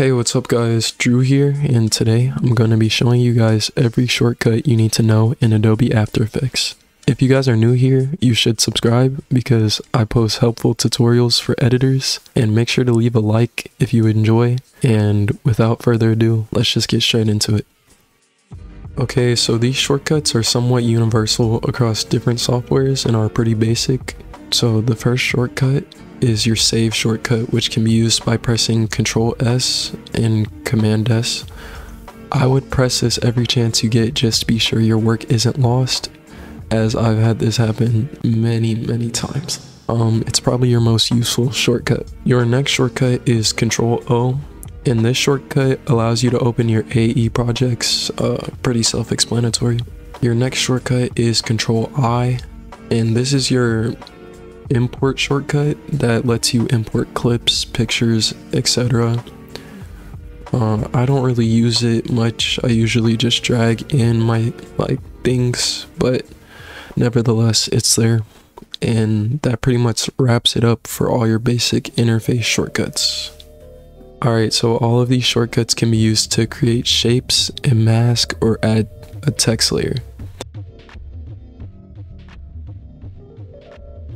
Hey, what's up guys, Drew here, and today I'm going to be showing you guys every shortcut you need to know in Adobe After Effects. If you guys are new here, you should subscribe because I post helpful tutorials for editors, and make sure to leave a like if you enjoy, and without further ado, let's just get straight into it. Okay, so these shortcuts are somewhat universal across different softwares and are pretty basic. So the first shortcut is your save shortcut, which can be used by pressing Ctrl S and Command S. I would press this every chance you get just to be sure your work isn't lost, as I've had this happen many times. It's probably your most useful shortcut. Your next shortcut is Ctrl O, and this shortcut allows you to open your AE projects, pretty self-explanatory. Your next shortcut is Ctrl I, and this is your import shortcut that lets you import clips, pictures, etc. I don't really use it much. I usually just drag in my things, but nevertheless it's there, and that pretty much wraps it up for all your basic interface shortcuts. Alright, so all of these shortcuts can be used to create shapes and mask or add a text layer.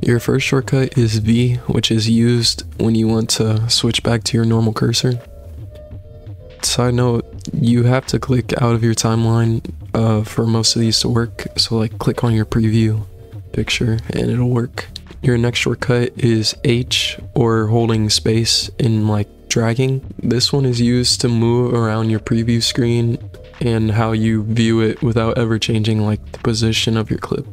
Your first shortcut is V, which is used when you want to switch back to your normal cursor. Side note, you have to click out of your timeline for most of these to work, so click on your preview picture and it'll work. Your next shortcut is H, or holding space and dragging. This one is used to move around your preview screen and how you view it without ever changing the position of your clip.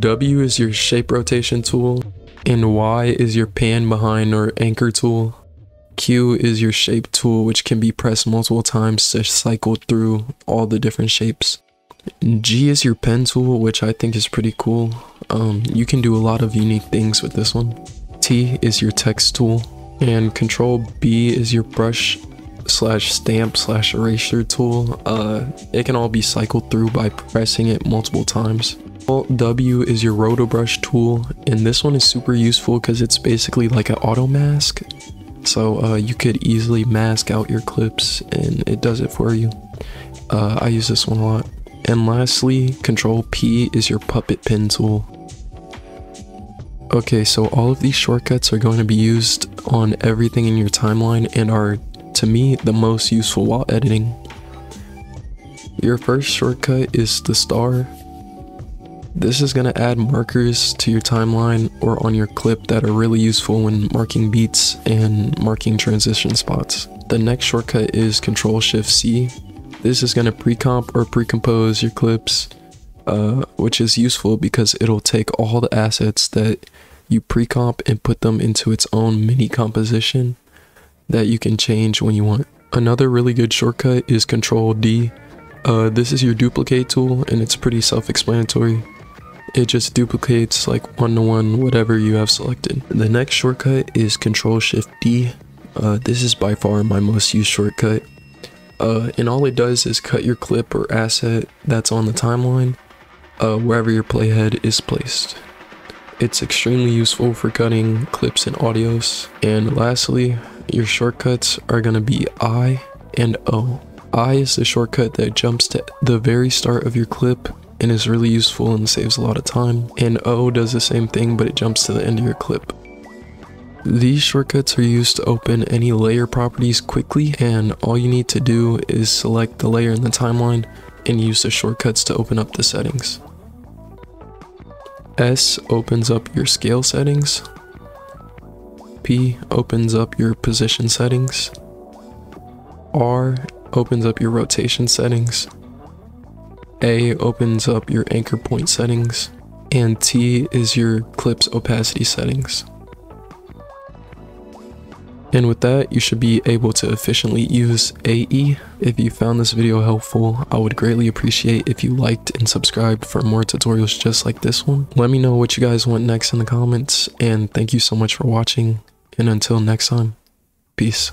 W is your shape rotation tool, and Y is your pan behind or anchor tool. Q is your shape tool, which can be pressed multiple times to cycle through all the different shapes. G is your pen tool, which I think is pretty cool. You can do a lot of unique things with this one. T is your text tool, and Ctrl B is your brush slash stamp slash eraser tool. It can all be cycled through by pressing it multiple times. W is your Rotobrush tool, and this one is super useful because it's basically like an auto mask, so you could easily mask out your clips and it does it for you. I use this one a lot. And lastly, Ctrl P is your puppet pen tool. Okay, so all of these shortcuts are going to be used on everything in your timeline and are, to me, the most useful while editing. Your first shortcut is the star. This is going to add markers to your timeline or on your clip that are really useful when marking beats and marking transition spots. The next shortcut is Ctrl Shift C. This is going to pre-comp or pre-compose your clips, which is useful because it'll take all the assets that you pre-comp and put them into its own mini composition that you can change when you want. Another really good shortcut is Ctrl D. This is your duplicate tool, and it's pretty self-explanatory. It just duplicates one-to-one whatever you have selected. The next shortcut is Ctrl Shift D. This is by far my most used shortcut, and all it does is cut your clip or asset that's on the timeline wherever your playhead is placed. It's extremely useful for cutting clips and audios. And lastly, your shortcuts are going to be I and O. I is the shortcut that jumps to the very start of your clip and is really useful and saves a lot of time. And O does the same thing, but it jumps to the end of your clip. These shortcuts are used to open any layer properties quickly, and all you need to do is select the layer in the timeline and use the shortcuts to open up the settings. S opens up your scale settings. P opens up your position settings. R opens up your rotation settings. A opens up your anchor point settings. And T is your clip's opacity settings. And with that, you should be able to efficiently use AE. If you found this video helpful, I would greatly appreciate if you liked and subscribed for more tutorials just like this one. Let me know what you guys want next in the comments, and thank you so much for watching, and until next time, peace.